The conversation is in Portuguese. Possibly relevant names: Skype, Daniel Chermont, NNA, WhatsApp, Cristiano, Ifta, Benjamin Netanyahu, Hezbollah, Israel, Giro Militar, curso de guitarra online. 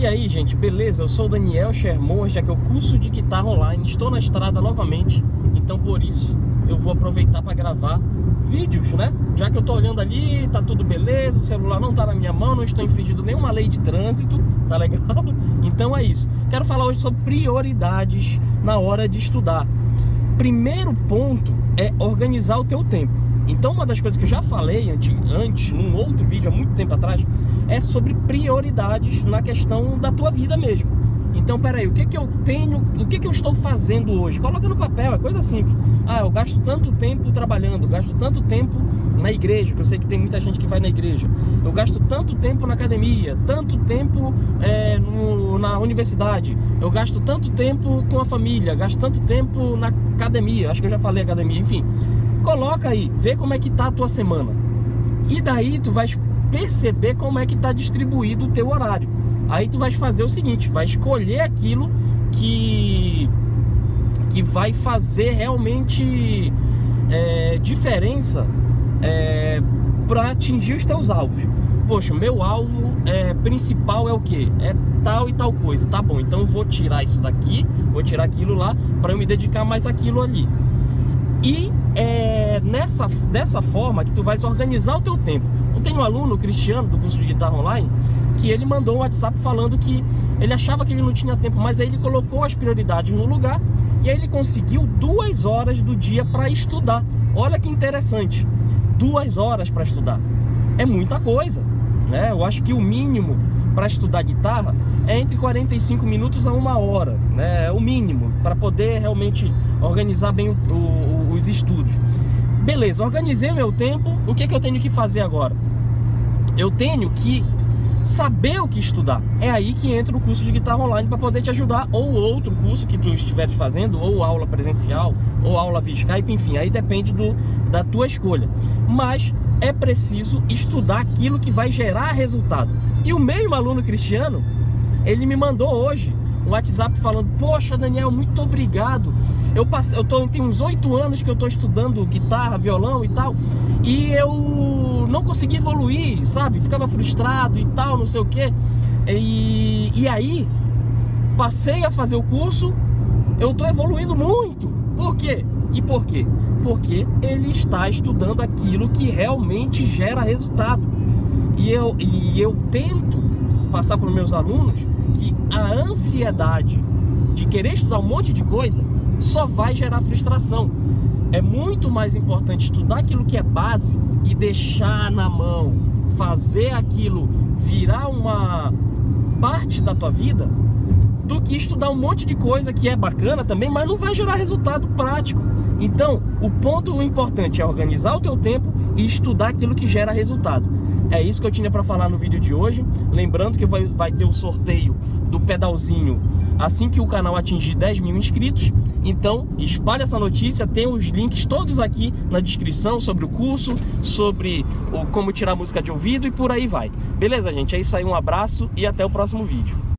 E aí, gente, beleza? Eu sou o Daniel Chermont, já que eu curso de guitarra online, estou na estrada novamente, então por isso eu vou aproveitar para gravar vídeos, né? Já que eu tô olhando ali, tá tudo beleza, o celular não tá na minha mão, não estou infringindo nenhuma lei de trânsito, tá legal? Então é isso. Quero falar hoje sobre prioridades na hora de estudar. Primeiro ponto é organizar o teu tempo. Então uma das coisas que eu já falei antes num outro vídeo há muito tempo atrás, é sobre prioridades na questão da tua vida mesmo. Então, peraí, o que que eu tenho, o que que eu estou fazendo hoje? Coloca no papel, é coisa simples. Ah, eu gasto tanto tempo trabalhando, eu gasto tanto tempo na igreja, que eu sei que tem muita gente que vai na igreja. Eu gasto tanto tempo na academia, tanto tempo na universidade. Eu gasto tanto tempo com a família, gasto tanto tempo na academia. Acho que eu já falei academia, enfim. Coloca aí, vê como é que tá a tua semana. E daí tu vai perceber como é que tá distribuído o teu horário. Aí tu vai fazer o seguinte, vai escolher aquilo que vai fazer realmente diferença para atingir os teus alvos. Poxa, meu alvo principal é o quê? É tal e tal coisa. Tá bom, então eu vou tirar isso daqui, vou tirar aquilo lá para eu me dedicar mais àquilo ali. E dessa forma que tu vai organizar o teu tempo. Eu tenho um aluno, o Cristiano, do curso de guitarra online, que ele mandou um WhatsApp falando que ele achava que ele não tinha tempo, mas aí ele colocou as prioridades no lugar e aí ele conseguiu 2 horas do dia para estudar. Olha que interessante, 2 horas para estudar. É muita coisa, né? Eu acho que o mínimo para estudar guitarra é entre 45 minutos a 1 hora, né? É o mínimo para poder realmente organizar bem os estudos. Beleza, organizei meu tempo, o que que eu tenho que fazer agora? Eu tenho que saber o que estudar. É aí que entra o curso de guitarra online para poder te ajudar, ou outro curso que tu estiveres fazendo, ou aula presencial, ou aula via Skype, enfim, aí depende da tua escolha. Mas é preciso estudar aquilo que vai gerar resultado. E o mesmo aluno Cristiano, ele me mandou hoje um WhatsApp falando: poxa, Daniel, muito obrigado. Tem uns 8 anos que eu tô estudando guitarra, violão e tal, e eu não consegui evoluir, sabe? Ficava frustrado e tal, não sei o quê. E aí, passei a fazer o curso, eu tô evoluindo muito. Por quê? E por quê? Porque ele está estudando aquilo que realmente gera resultado. E eu tento passar para os meus alunos que a ansiedade de querer estudar um monte de coisa só vai gerar frustração. É muito mais importante estudar aquilo que é base e deixar na mão, fazer aquilo virar uma parte da tua vida, do que estudar um monte de coisa que é bacana também, mas não vai gerar resultado prático. Então, o ponto importante é organizar o teu tempo e estudar aquilo que gera resultado. É isso que eu tinha para falar no vídeo de hoje. Lembrando que vai ter o sorteio do pedalzinho assim que o canal atingir 10.000 inscritos. Então, espalha essa notícia, tem os links todos aqui na descrição sobre o curso, sobre como tirar música de ouvido e por aí vai. Beleza, gente? É isso aí, um abraço e até o próximo vídeo.